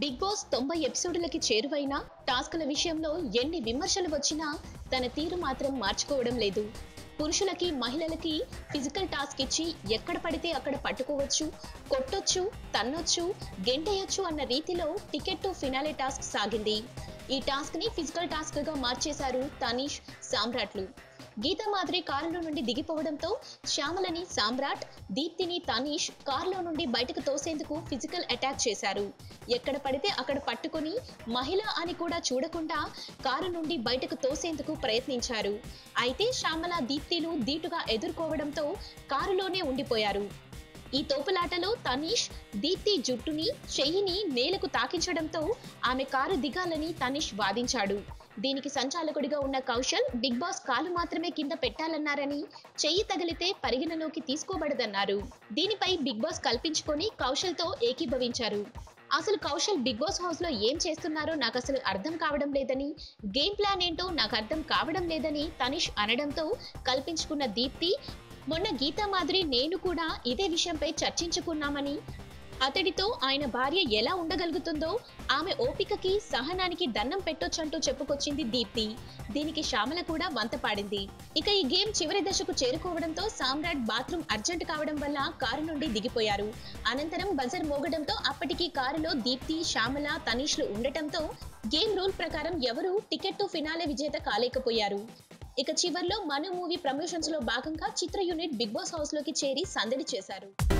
Big boss 90 ఎపిసోడ్లకి చేరువైన టాస్కుల విషయంలో ఎన్ని విమర్శలు వచ్చినా తన తీరు మాత్రం మార్చుకోవడం లేదు. పురుషులకి మహిళలకి ఫిజికల్ టాస్క్ ఇచ్చి ఎక్కడ పడితే అక్కడ పట్టుకోవచ్చు, కొట్టొచ్చు, తన్నొచ్చు, గెంటేయొచ్చు అన్న రీతిలో టికెట్ టు ఫినాలే టాస్క్ సాగింది. ఈ టాస్క్ని ఫిజికల్ టాస్క్గా మార్చేశారు తనీష్ సామ్రాట్లు. గీతా మాధురి కారులో నుండి దిగిపోవడంతో శ్యామలని సామ్రాట్, దీప్తిని తనీష్ కారులో నుండి బయటకు తోసేందుకు ఫిజికల్ అటాక్ చేశారు. ఎక్కడ పడితే అక్కడ పట్టుకొని మహిళ అని కూడా చూడకుండా కారు నుండి బయటకు తోసేందుకు ప్రయత్నించారు. అయితే శ్యామల, దీప్తిలు దీటుగా ఎదుర్కోవడంతో కారులోనే ఉండిపోయారు. ఈ తోపులాటలో తనీష్ దీప్తి జుట్టుని, చెయ్యిని నేలకు తాకించడంతో ఆమె కారు దిగాలని తనీష్ వాదించాడు. దీనికి సంచాలకుడిగా ఉన్న కౌశల్, బిగ్ బాస్ కాలు మాత్రమే కింద పెట్టాలన్నారని, చెయ్యి తగిలితే పరిగణలోకి తీసుకోబడదన్నారు. దీనిపై బిగ్ బాస్ కల్పించుకొని కౌశల్తో ఏకీభవించారు. అసలు కౌశల్ బిగ్ బాస్ హౌస్లో ఏం చేస్తున్నారో నాకు అసలు అర్థం కావడం లేదని, గేమ్ ప్లాన్ ఏంటో నాకు అర్థం కావడం లేదని తనీష్ అనడంతో కల్పించుకున్న దీప్తి, మొన్న గీతా మాధురి నేను కూడా ఇదే విషయంపై చర్చించుకున్నామని, అతడితో ఆయన భార్య ఎలా ఉండగలుగుతుందో ఆమె ఓపికకి సహనానికి దండం పెట్టొచ్చంటూ చెప్పుకొచ్చింది దీప్తి. దీనికి శ్యామల కూడా వంతపాడింది. ఇక ఈ గేమ్ చివరి దశకు చేరుకోవడంతో సామ్రాట్ బాత్రూమ్ అర్జెంట్ కావడం వల్ల కారు నుండి దిగిపోయారు. అనంతరం బజర్ మోగడంతో అప్పటికి కారులో దీప్తి, శ్యామల, తనీష్లు ఉండటంతో గేమ్ రూల్ ప్రకారం ఎవరూ టికెట్ టు ఫినాలే విజేత కాలేకపోయారు. ఇక చివరిలో మన మూవీ ప్రమోషన్స్ లో భాగంగా చిత్ర యూనిట్ బిగ్ బాస్ హౌస్ లోకి చేరి సందడి చేశారు.